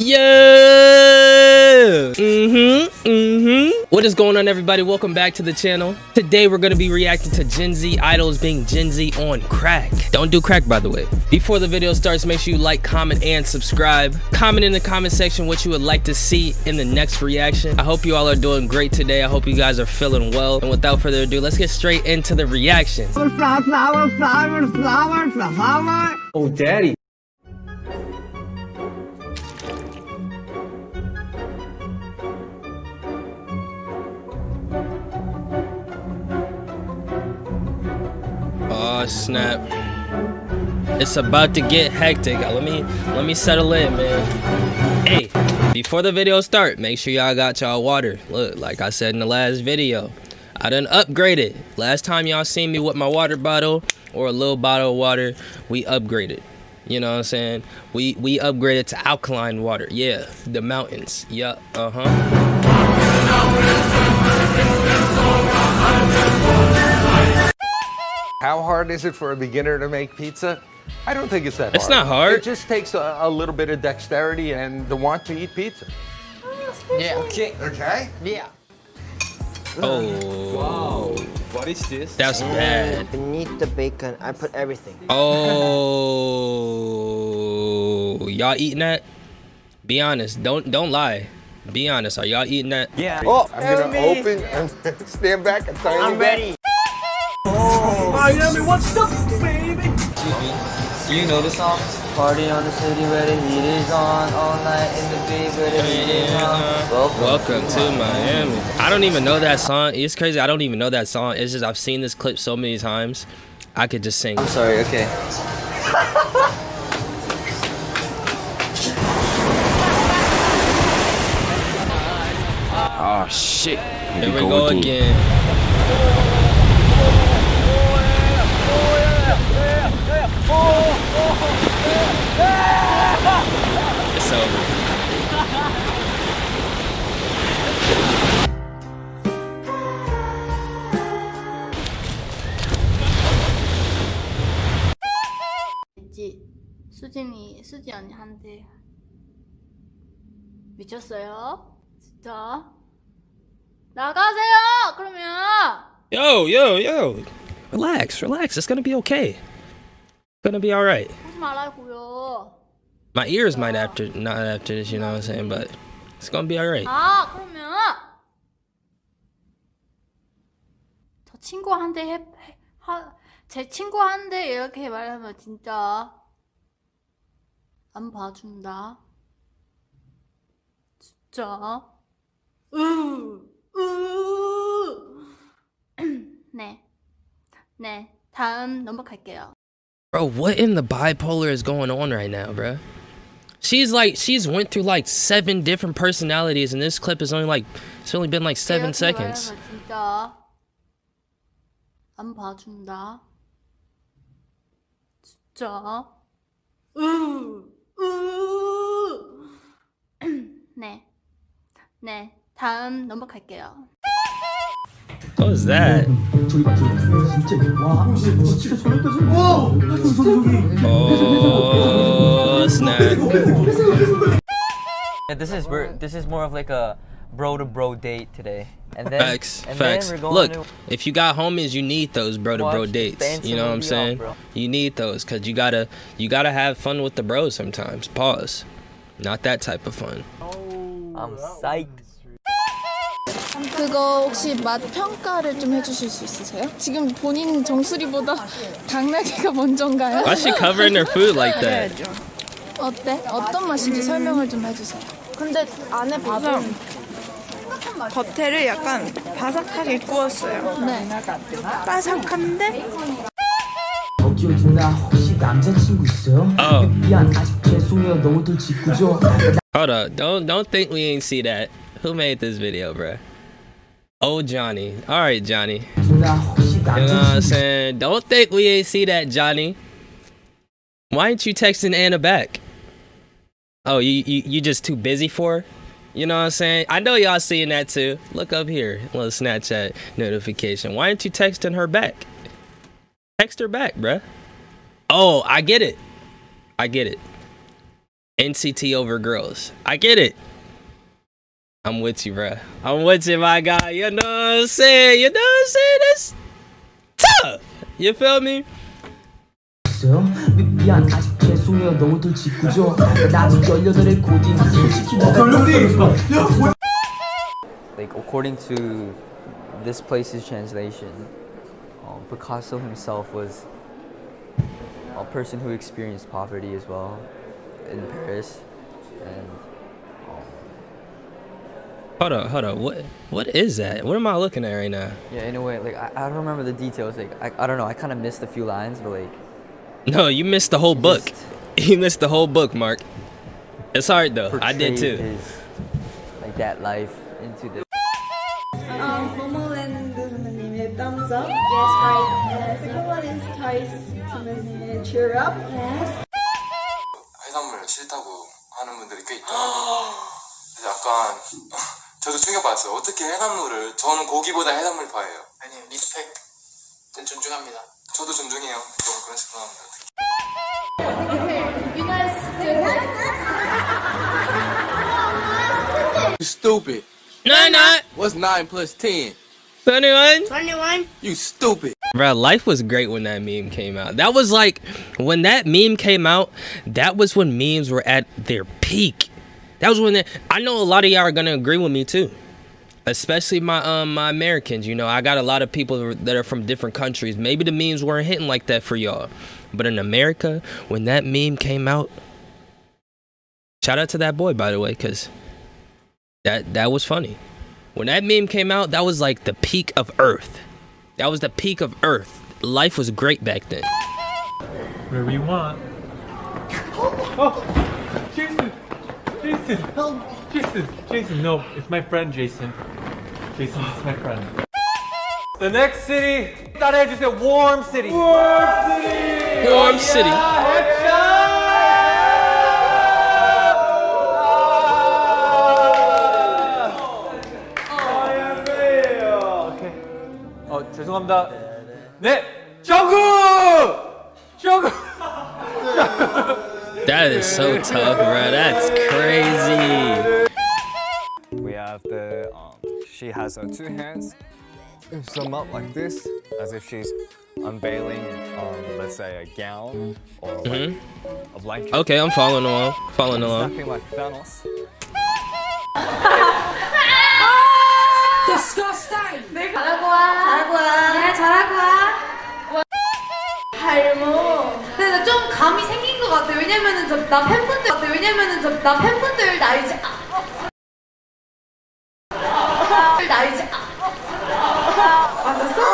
Yeah! What is going on, everybody? Welcome back to the channel. Today we're going to be reacting to Gen Z idols being Gen Z on crack. Don't do crack, by the way. Before the video starts, make sure you like, comment, and subscribe. Comment in the comment section what you would like to see in the next reaction. I hope you all are doing great today. I hope you guys are feeling well. And without further ado, let's get straight into the reaction. Flower, flower, flower, flower, flower. Oh, daddy. Oh snap, it's about to get hectic. Let me settle in, man. Hey, before the video start, make sure y'all got y'all water. Look, like I said in the last video, I done upgraded. Last time y'all seen me with my water bottle or a little bottle of water, we upgraded. You know what I'm saying? We upgraded to alkaline water. Yeah, the mountains. Yeah, How hard is it for a beginner to make pizza? I don't think it's that hard. It's not hard. It just takes a little bit of dexterity and the want to eat pizza. Yeah. Okay. Okay? Yeah. Oh. Wow. What is this? That's bad. Beneath the bacon, I put everything. Oh. Y'all eating that? Be honest. Don't lie. Be honest. Are y'all eating that? Yeah. Oh, I'm gonna open and stand back and tell you. I'm ready. Miami, what's up, baby? You know the songs. Party on the city where the heat is on. All night in the beat where the heat is on. Welcome to Miami. I don't even know that song. It's crazy. I don't even know that song. It's just I've seen this clip so many times. I could just sing. I'm sorry, okay. Oh, shit. Here we go again. It's over. 수진이 언니한테 미쳤어요? 진짜? 나가세요! 그러면! Yo! Relax. It's gonna be okay. Gonna be all right. My ears might not after this, you know what I'm saying, but it's gonna be all right. 아 그러면 저 친구한테 제 친구한테 이렇게 말하면 진짜 안 봐준다. 진짜. 네. 다음 넘어갈게요. Bro, what in the bipolar is going on right now, bro? She's went through like 7 different personalities, and this clip is only like, it's only been like 7 seconds. 안 봐준다. 진짜. 네. 다음 넘어갈게요. What was that? Oh, snap. Yeah, this is more of like a bro-to-bro date today. And then, facts. Then look, if you got homies, you need those bro-to-bro dates. You know what I'm saying? You need those because you gotta have fun with the bros sometimes. Pause. Not that type of fun. Oh, I'm psyched. 그거 혹시 맛 평가를 좀 해주실 수 있으세요? 지금 본인 정수리보다 당나귀가 먼저인가요? Why is she covering her food like that? 어때? 어떤 맛인지 설명을 좀 해주세요. 근데 안에 밥은 겉에를 약간 바삭하게 구웠어요. 네. 바삭한데? 어깨 누나 혹시 남자친구 있어요? 미안 아직 죄송해요 너무들 짓궂죠. Hold up, don't think we ain't see that. Who made this video, bruh? Oh, Johnny. All right, Johnny. You know what I'm saying? Don't think we ain't see that, Johnny. Why ain't you texting Anna back? Oh, you just too busy for her? You know what I'm saying? I know y'all seeing that too. Look up here. Little Snapchat notification. Why ain't you texting her back? Text her back, bruh. Oh, I get it. NCT over girls. I get it. I'm with you, bruh. I'm with you, my guy. You know what I'm saying? You know what I'm saying? That's tough. You feel me? Like, according to this place's translation, Picasso himself was a person who experienced poverty as well in Paris. And hold up, what is that? What am I looking at right now? Yeah, in a way, like I don't remember the details. Like I don't know. I kind of missed a few lines, but like. No, you missed the whole book. You missed the whole book, Mark. It's hard though. I did too. His, like that life into the. Thumbs up. Yes, right. And the second one is Thai's cheer up. Yes. 해산물 싫다고 하는 분들이 꽤 있더라고요. 약간 저도 충격받았어요. 어떻게 해산물을? 저는 고기보다 해산물 파예요. 아니요, 리스펙. 전 존중합니다. 저도 존중해요. 너무 그런 식으로 합니다. Okay, you guys do that? You stupid. No, no. What's 9 plus 10? 21? You stupid. Bro, life was great when that meme came out. That was like, when that meme came out, that was when memes were at their peak. That was when they, I know a lot of y'all are gonna agree with me too. Especially my Americans, you know, I got a lot of people that are from different countries. Maybe the memes weren't hitting like that for y'all. But in America, when that meme came out, shout out to that boy, by the way, because that was funny. When that meme came out, that was like the peak of Earth. That was the peak of Earth. Life was great back then. Whatever you want. Oh, Jason! Jason! Help! Jason! Jason, no, it's my friend, Jason. Jason, it's my friend. The next city, I thought I just said Warm City. Warm City! Warm City. Yeah, 죄송합니다. 네, 정국! 정국! That is so tough, bro. That's crazy. We have the she has her two hands. Some up like this, as if she's unveiling, let's say, a gown or like a blanket. Okay, I'm following along. Following along. Snapping like Thanos. Disgusting! 잘할 거야. 잘할 거야. 네, 잘할 거야. 할모. 근데 좀 감이 생긴 것 같아. 왜냐면은 나 팬분들 같아. 왜냐면은 나 팬분들 나 이제 맞았어?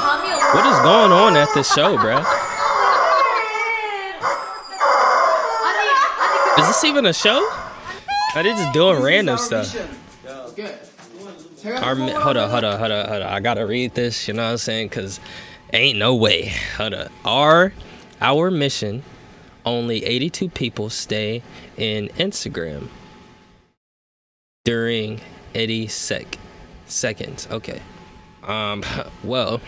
감이 없어. What is going on at this show, bro? Is this even a show? Are they just doing random stuff? Hold up. I gotta read this, you know what I'm saying? Because ain't no way. Hold up. Our mission, only 82 people stay in Instagram during 80 seconds. Okay. Well,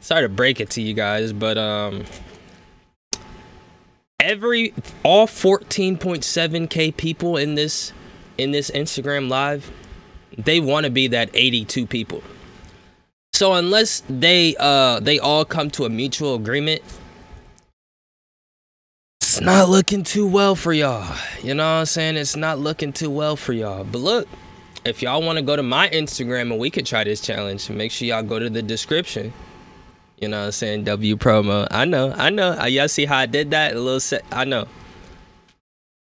sorry to break it to you guys, but all 14.7K people in this Instagram live, they want to be that 82 people. So unless they all come to a mutual agreement, it's not looking too well for y'all. You know what I'm saying? It's not looking too well for y'all. But look, if y'all want to go to my Instagram and we could try this challenge, make sure y'all go to the description. You know what I'm saying? W promo. I know. Y'all see how I did that? A little set. I know.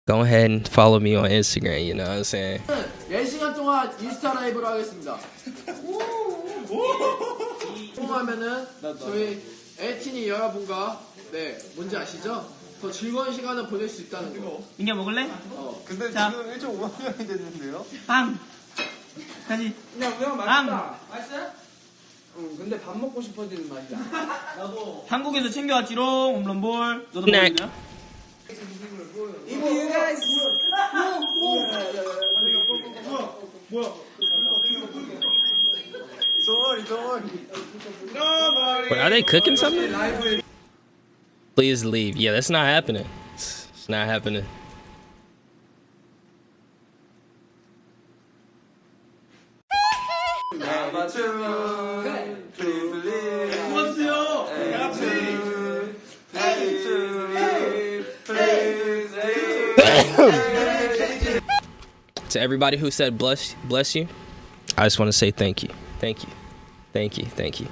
Go ahead and follow me on Instagram, you know what I'm saying? 4시간 동안 인스타 라이브로 하겠습니다. 통화하면은 저희 에이틴이 여러분과 네, 뭔지 아시죠? 더 즐거운 시간을 보낼 수 있다는 거. 민규 먹을래? 근데 지금 1.5만 명이 됐는데요. 빵. 다시. 그냥 우영 맛있다. 맛있어요? 근데 밥 먹고 싶어지는 맛이야. 나도 한국에서 챙겨왔지롱. 홈런볼. 너도 먹었냐? Wait, are they cooking something? Please leave. Yeah, that's not happening. It's not happening. To everybody who said bless you, I just want to say thank you. Thank you. Thank you. Thank you.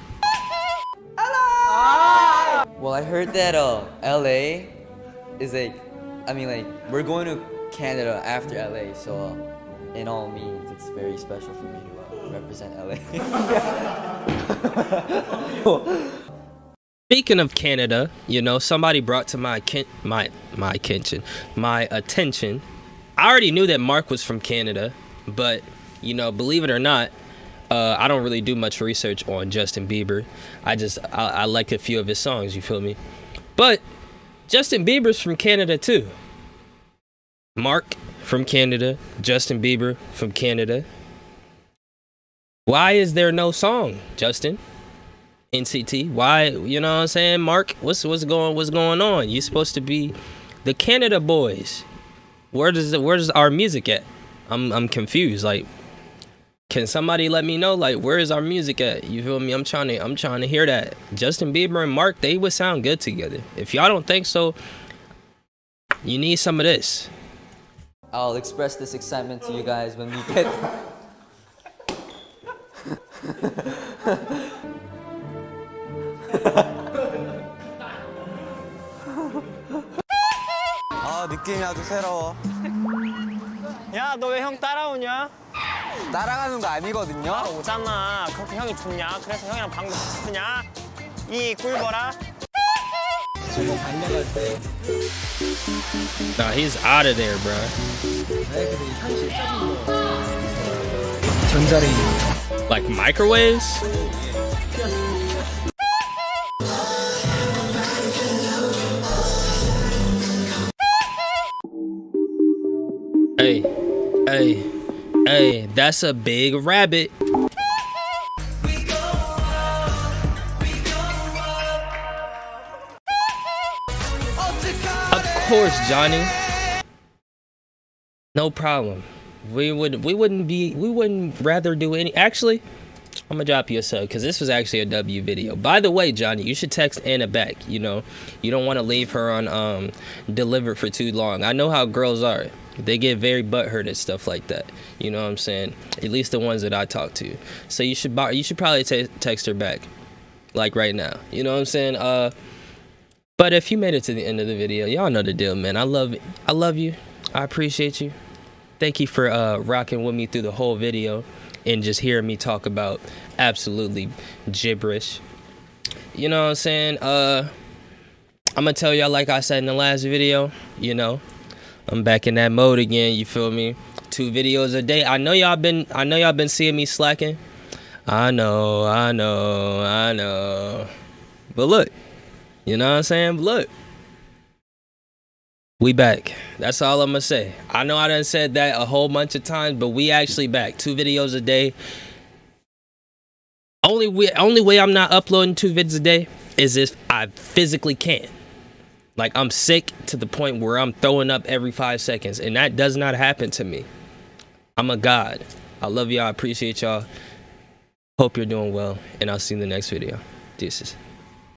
Hello! Well, I heard that LA is like, we're going to Canada after LA, so in all means, it's very special for me to represent LA. Speaking of Canada, you know, somebody brought to my attention. I already knew that Mark was from Canada, but, you know, believe it or not, I don't really do much research on Justin Bieber. I like a few of his songs, you feel me? But Justin Bieber's from Canada too. Mark from Canada, Justin Bieber from Canada. Why is there no song, Justin? NCT, why, you know what I'm saying? Mark, what's going on? You're supposed to be the Canada boys. Where's our music at? I'm confused. Like, can somebody let me know? Like, where is our music at? You feel me? I'm trying to hear that. Justin Bieber and Mark, they would sound good together. If y'all don't think so, you need some of this. I'll express this excitement to you guys when we get. 느낌이 아주 새로워. 야, 너 왜 형 따라오냐? 따라가는 거 아니거든요. 아, 오잖아. 그렇게 형이 좋냐? 그래서 형이랑 방금 같이 쓰냐? 이 꿀벌아. Nah, he's out of there, bro. Like microwaves? Hey, hey, hey, that's a big rabbit. Of course, Johnny. No problem. We wouldn't rather do any. Actually, I'm gonna drop you a sub because this was actually a W video. By the way, Johnny, you should text Anna back. You know, you don't want to leave her on delivered for too long. I know how girls are. They get very butthurt at stuff like that. You know what I'm saying? At least the ones that I talk to. So you should probably text her back, like right now. You know what I'm saying? But if you made it to the end of the video, y'all know the deal, man. I love you. I appreciate you. Thank you for rocking with me through the whole video and just hearing me talk about absolutely gibberish. You know what I'm saying? I'm gonna tell y'all like I said in the last video. You know. I'm back in that mode again, you feel me? 2 videos a day. I know y'all been seeing me slacking. I know. But look, you know what I'm saying? Look. We back. That's all I'm gonna say. I know I done said that a whole bunch of times, but we actually back. 2 videos a day. Only way I'm not uploading 2 vids a day is if I physically can. Like, I'm sick to the point where I'm throwing up every 5 seconds. And that does not happen to me. I'm a god. I love y'all. I appreciate y'all. Hope you're doing well. And I'll see you in the next video. Deuces.